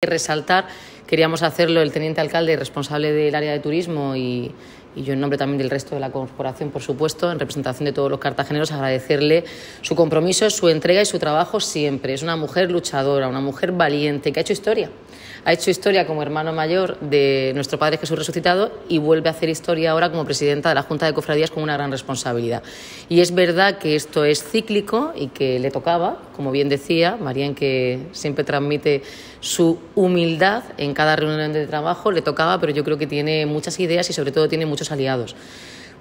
Resaltar, queríamos hacerlo el teniente alcalde responsable del área de turismo y yo en nombre también del resto de la corporación, por supuesto, en representación de todos los cartageneros, agradecerle su compromiso, su entrega y su trabajo siempre. Es una mujer luchadora, una mujer valiente que ha hecho historia. Ha hecho historia como hermano mayor de Nuestro Padre Jesús Resucitado y vuelve a hacer historia ahora como presidenta de la Junta de Cofradías con una gran responsabilidad. Y es verdad que esto es cíclico y que le tocaba, como bien decía Marian, que siempre transmite su humildad en cada reunión de trabajo, le tocaba, pero yo creo que tiene muchas ideas y sobre todo tiene muchos aliados,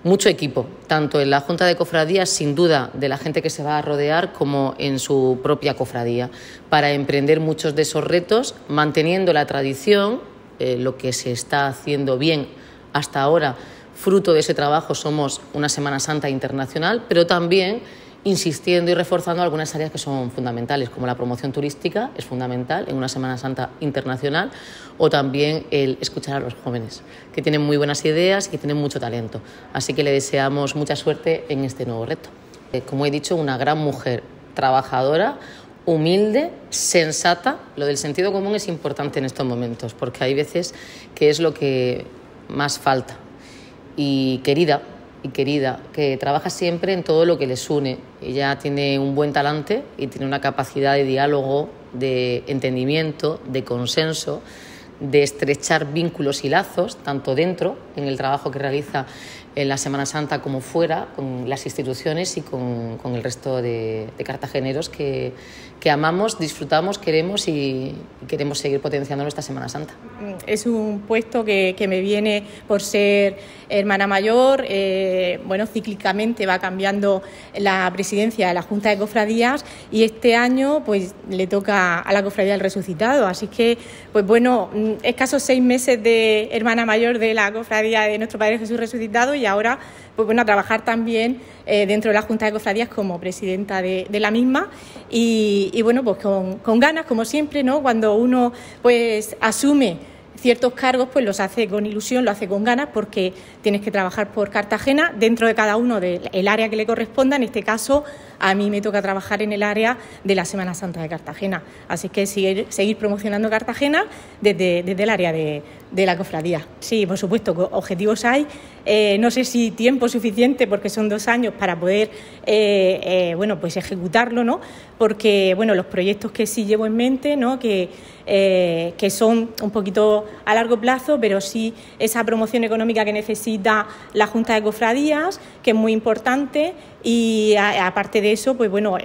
mucho equipo, tanto en la Junta de Cofradías, sin duda, de la gente que se va a rodear, como en su propia cofradía, para emprender muchos de esos retos, manteniendo la tradición, lo que se está haciendo bien hasta ahora. Fruto de ese trabajo somos una Semana Santa internacional, pero también insistiendo y reforzando algunas áreas que son fundamentales, como la promoción turística es fundamental en una Semana Santa internacional, o también el escuchar a los jóvenes, que tienen muy buenas ideas y que tienen mucho talento. Así que le deseamos mucha suerte en este nuevo reto. Como he dicho, una gran mujer trabajadora, humilde, sensata. Lo del sentido común es importante en estos momentos, porque hay veces que es lo que más falta. Y querida, que trabaja siempre en todo lo que les une. Ella tiene un buen talante y tiene una capacidad de diálogo, de entendimiento, de consenso, de estrechar vínculos y lazos, tanto dentro, en el trabajo que realiza en la Semana Santa, como fuera, con las instituciones y con el resto de cartageneros que amamos, disfrutamos, queremos y queremos seguir potenciándolo esta Semana Santa. Es un puesto que me viene por ser hermana mayor. Bueno, cíclicamente va cambiando la presidencia de la Junta de Cofradías y este año pues le toca a la Cofradía del Resucitado, así que pues bueno, escasos 6 meses de hermana mayor de la Cofradía de Nuestro Padre Jesús Resucitado y ahora pues bueno, a trabajar también dentro de la Junta de Cofradías como presidenta de la misma y bueno, pues con ganas, como siempre, ¿no? Cuando uno pues asume ciertos cargos, pues los hace con ilusión, lo hace con ganas, porque tienes que trabajar por Cartagena dentro de cada uno del área que le corresponda. En este caso, a mí me toca trabajar en el área de la Semana Santa de Cartagena. Así que seguir promocionando Cartagena desde el área de la cofradía. Sí, por supuesto, objetivos hay. No sé si tiempo suficiente, porque son 2 años para poder bueno, pues ejecutarlo, ¿no? Porque bueno, los proyectos que sí llevo en mente, ¿no? Que son un poquito a largo plazo, pero sí esa promoción económica que necesita la Junta de Cofradías, que es muy importante, y aparte de eso, pues bueno,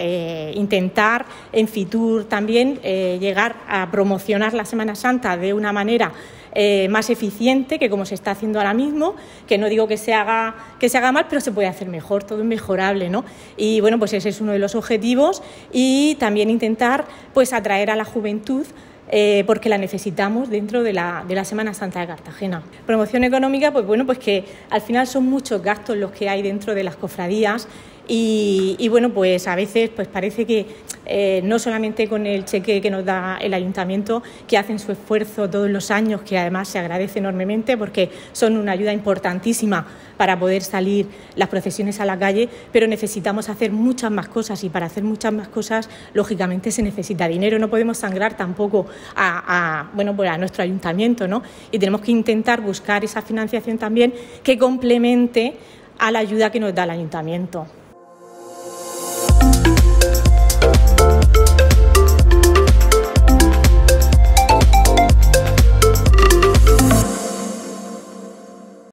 intentar en FITUR también llegar a promocionar la Semana Santa de una manera más eficiente que como se está haciendo ahora mismo, que no digo que se haga mal, pero se puede hacer mejor, todo es mejorable, ¿no? Y bueno, pues ese es uno de los objetivos y también intentar pues atraer a la juventud porque la necesitamos dentro de la Semana Santa de Cartagena. Promoción económica, pues bueno, pues que al final son muchos gastos los que hay dentro de las cofradías y bueno, pues a veces pues parece que no solamente con el cheque que nos da el ayuntamiento, que hacen su esfuerzo todos los años, que además se agradece enormemente porque son una ayuda importantísima para poder salir las procesiones a la calle, pero necesitamos hacer muchas más cosas y para hacer muchas más cosas lógicamente se necesita dinero. No podemos sangrar tampoco bueno, pues a nuestro ayuntamiento, ¿no? Y tenemos que intentar buscar esa financiación también que complemente a la ayuda que nos da el ayuntamiento.